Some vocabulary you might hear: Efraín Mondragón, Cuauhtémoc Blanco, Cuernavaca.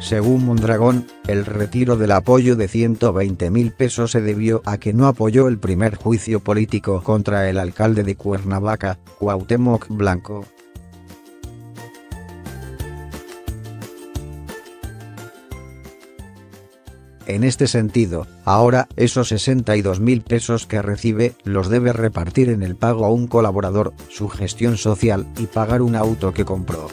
Según Mondragón, el retiro del apoyo de 120,000 pesos se debió a que no apoyó el primer juicio político contra el alcalde de Cuernavaca, Cuauhtémoc Blanco. En este sentido, ahora esos 62,000 pesos que recibe los debe repartir en el pago a un colaborador, su gestión social y pagar un auto que compró.